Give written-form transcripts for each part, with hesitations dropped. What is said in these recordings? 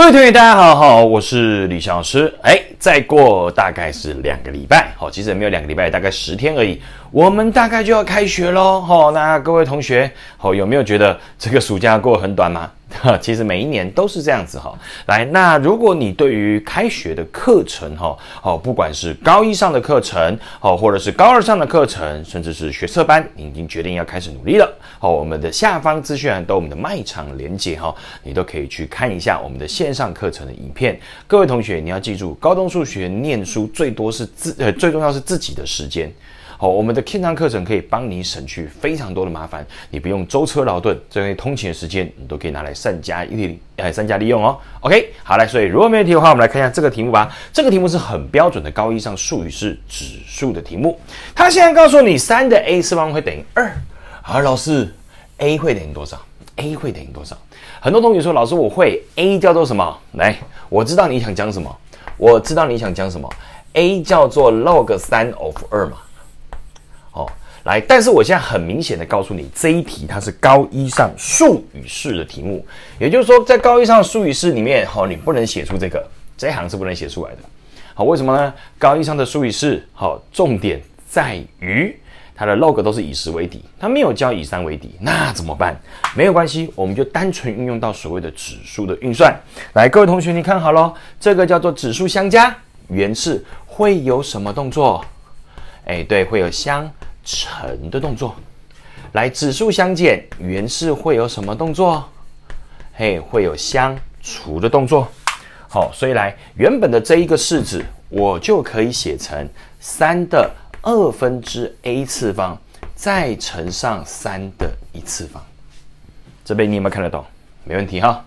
各位同学，大家好，我是李翔老师。再过大概是2个礼拜，好，其实也没有2个礼拜，大概10天而已，我们大概就要开学咯。好，那各位同学，好，有没有觉得这个暑假过很短吗？其实每一年都是这样子哈。来，那如果你对于开学的课程哈，不管是高一上的课程，或者是高二上的课程，甚至是学测班，你已经决定要开始努力了。好，我们的下方资讯栏都有我们的卖场连结哈，你都可以去看一下我们的线上课程的影片。各位同学，你要记住，高中数学念书最重要是自己的时间。好，我们的线上课程可以帮你省去非常多的麻烦，你不用舟车劳顿，这些通勤的时间你都可以拿来善加利用哦。OK， 好嘞，所以如果没有题的话，我们来看一下这个题目吧。这个题目是很标准的高一上数语是指数的题目。它现在告诉你3的 a 次方会等于 2。好，老师 ，a 会等于多少 ？a 会等于多少？很多同学说，老师我会 a 叫做什么？来，我知道你想讲什么，我知道你想讲什么 ，a 叫做 log3 of 2嘛。来，但是我现在很明显的告诉你，这一题它是高一上数与式的题目，也就是说，在高一上数与式里面，你不能写出这个，这一行是不能写出来的。好，为什么呢？高一上的数与式，重点在于它的 log 都是以10为底，它没有教以3为底，那怎么办？没有关系，我们就单纯运用到所谓的指数的运算。来，各位同学，你看好咯，这个叫做指数相加，原式会有什么动作？对，会有相乘的动作。来，指数相减，原式会有什么动作？会有相除的动作。好，所以来，原本的这一个式子，我就可以写成3/2a次方，再乘上3的1次方。这边你有没有看得懂？没问题哈。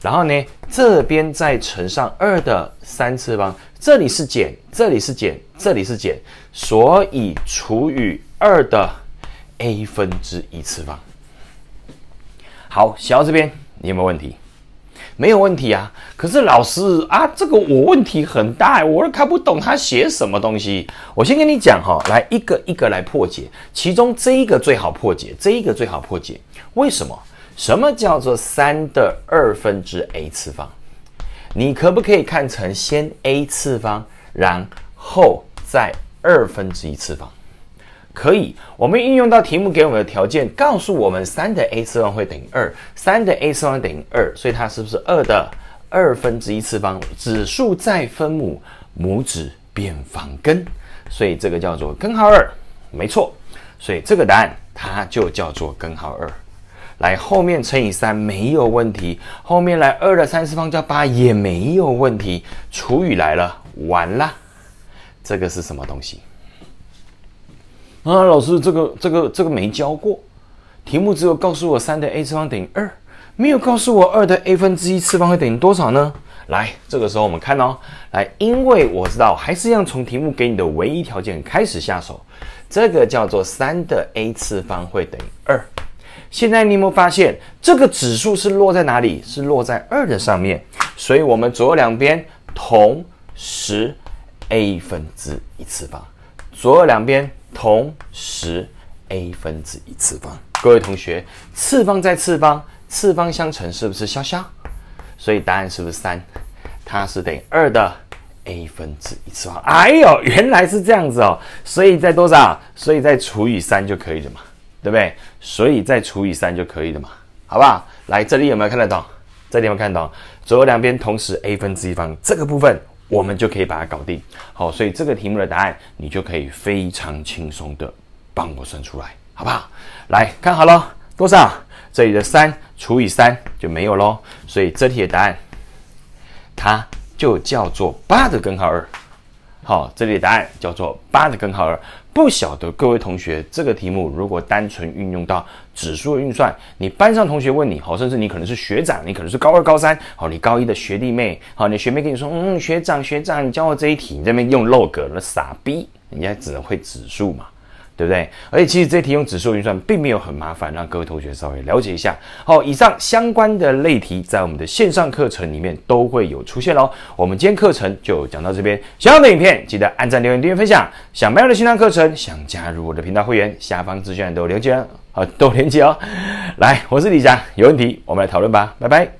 然后呢，这边再乘上2的3次方，这里是减，这里是减，这里是减，所以除以2的1/a次方。好，写到这边你有没有问题？没有问题啊。可是老师啊，这个我问题很大，我都看不懂他写什么东西。我先跟你讲哈，来一个一个来破解，其中这一个最好破解，这一个最好破解，为什么？什么叫做3/2a次方？你可不可以看成先 a 次方，然后再1/2次方？可以。我们运用到题目给我们的条件，告诉我们3的a次方会等于2，3的a次方等于2，所以它是不是2的2/1次方？指数再分母，母子变方根，所以这个叫做根号2，没错。所以这个答案它就叫做根号2。来，后面乘以3没有问题，后面来2的3次方加8也没有问题，除以来了，完了，这个是什么东西？啊，老师，这个没教过，题目只有告诉我3的a次方等于2，没有告诉我2的1/a次方会等于多少呢？来，这个时候我们看哦，来，因为我知道还是一样从题目给你的唯一条件开始下手，这个叫做3的a次方会等于2。现在你有没有发现这个指数是落在哪里？是落在2的上面，所以我们左右两边同时 a/1次方，左右两边同时 a/1次方。各位同学，次方再次方，次方相乘是不是消消？所以答案是不是3？它是等于2的a/1次方。哎呦，原来是这样子哦，所以再多少？所以再除以3就可以了嘛。对不对？所以再除以3就可以了嘛，好不好？来，这里有没有看得懂？这里有没有看得懂？左右两边同时 a/1次方，这个部分我们就可以把它搞定。好，所以这个题目的答案你就可以非常轻松的帮我算出来，好不好？来看好了，多少？这里的3除以3就没有咯，所以这题的答案它就叫做8的根号2。好，这里的答案叫做8的根号2。不晓得各位同学，这个题目如果单纯运用到指数的运算，你班上同学问你，好，甚至你可能是学长，你可能是高二、高三，好，你高一的学弟妹，好，你学妹跟你说，学长，你教我这一题，你在那边用 log， 那傻逼，人家只能会指数嘛，对不对？而且其实这题用指数运算并没有很麻烦，让各位同学稍微了解一下。好，以上相关的类题在我们的线上课程里面都会有出现咯。我们今天课程就讲到这边，想要的影片记得按赞、留言、订阅、分享。想买我的线上课程，想加入我的频道会员，下方资讯栏都有连结，都有连结哦。来，我是李翔，有问题我们来讨论吧，拜拜。